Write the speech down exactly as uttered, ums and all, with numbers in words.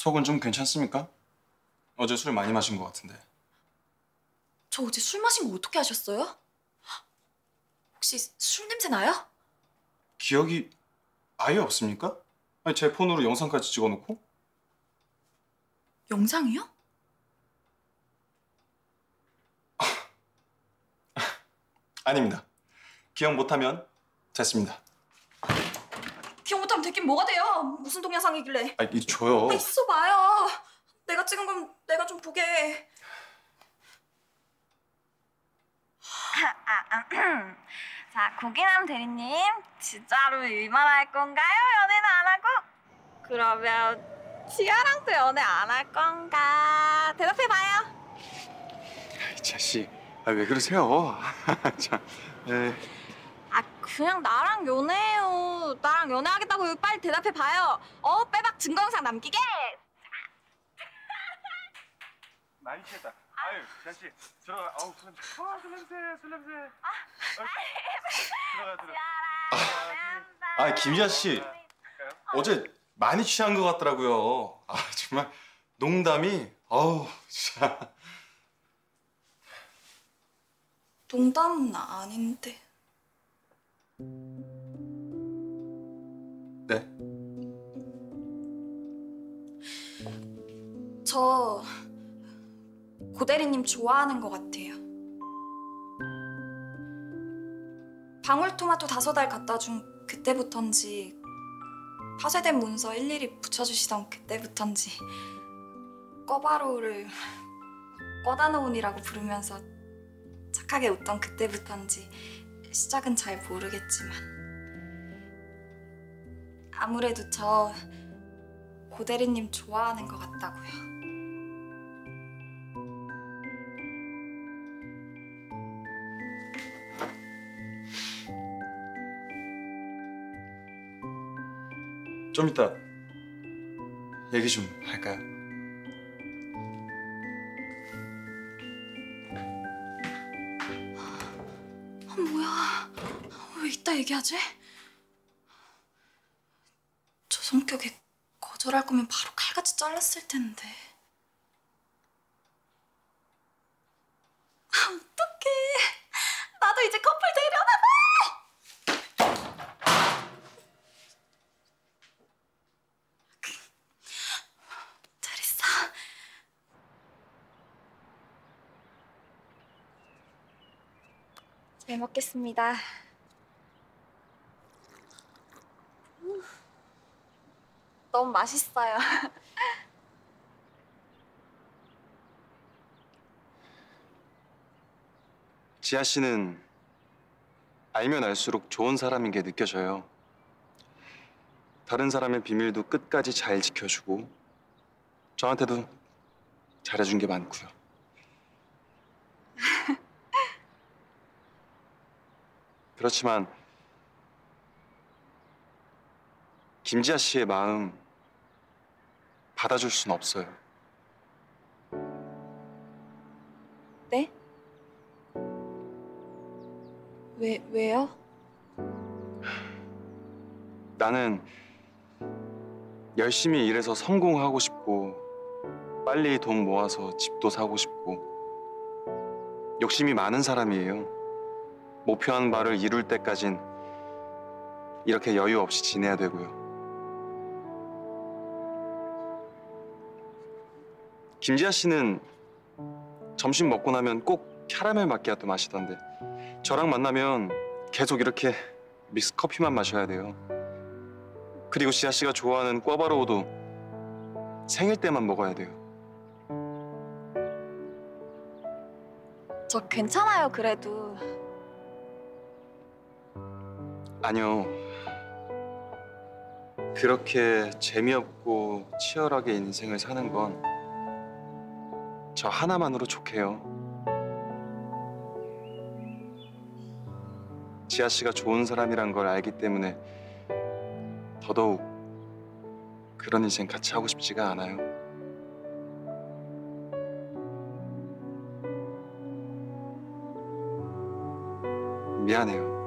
속은 좀 괜찮습니까? 어제 술 많이 마신 것 같은데. 저 어제 술 마신 거 어떻게 아셨어요? 혹시 술 냄새 나요? 기억이 아예 없습니까? 아니, 제 폰으로 영상까지 찍어놓고. 영상이요? 아닙니다. 기억 못하면 됐습니다. 기억 못하면 됐긴 뭐가 돼요? 무슨 동영상이길래. 아, 이리 줘요. 아, 있어봐요. 내가 찍은 건 내가 좀 보게 해. 자, 고기남 대리님, 진짜로 일만 할 건가요? 연애는 안 하고? 그러면 지아랑도 연애 안 할 건가? 대답해봐요. 이 자식, 아, 왜 그러세요? 자, 에. 아, 그냥 나랑 연애해요. 나랑 연애하겠다고 빨리 대답해봐요. 어, 빼박 증거 영상 남기게. 많이 취했다. 아유, 자식, 들어가. 아우, 술 냄새. 아, 술 냄새, 술 냄새. 아, 들어가, 들어가. 아, 아, 김희아 씨, 어제 많이 취한 것 같더라고요. 아, 정말 농담이, 아우, 진짜. 농담은 아닌데. 네? 저 고 대리님 좋아하는 것 같아요. 방울토마토 다섯 알 갖다 준 그때부턴지, 파쇄된 문서 일일이 붙여주시던 그때부턴지, 꺼바로우를 꺼다 놓으니라고 부르면서 착하게 웃던 그때부턴지, 시작은 잘 모르겠지만 아무래도 저 고 대리님 좋아하는 것 같다고요. 좀 이따 얘기 좀 할까요? 아, 뭐야? 왜 이따 얘기하지? 저 성격에 거절할 거면 바로 칼같이 잘랐을 텐데. 아, 어떡해. 나도 이제 커플 되려나 봐! 잘 먹겠습니다. 음, 너무 맛있어요. 지아 씨는 알면 알수록 좋은 사람인 게 느껴져요. 다른 사람의 비밀도 끝까지 잘 지켜주고, 저한테도 잘해준 게 많고요. 그렇지만 김지아 씨의 마음 받아줄 순 없어요. 네? 왜, 왜요? 나는 열심히 일해서 성공하고 싶고, 빨리 돈 모아서 집도 사고 싶고, 욕심이 많은 사람이에요. 목표한 바를 이룰 때까진 이렇게 여유 없이 지내야 되고요. 김지아 씨는 점심 먹고 나면 꼭 캐러멜 마키아토 마시던데, 저랑 만나면 계속 이렇게 믹스 커피만 마셔야 돼요. 그리고 지아 씨가 좋아하는 꿔바로우도 생일 때만 먹어야 돼요. 저 괜찮아요, 그래도. 아니요. 그렇게 재미없고 치열하게 인생을 사는 건 저 하나만으로 족해요. 지아 씨가 좋은 사람이란 걸 알기 때문에 더더욱 그런 인생 같이 하고 싶지가 않아요. 미안해요.